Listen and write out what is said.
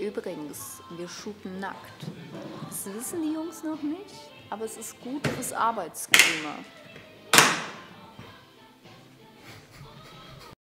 Übrigens, wir schuppen nackt. Das wissen die Jungs noch nicht, aber es ist gut fürs Arbeitsklima.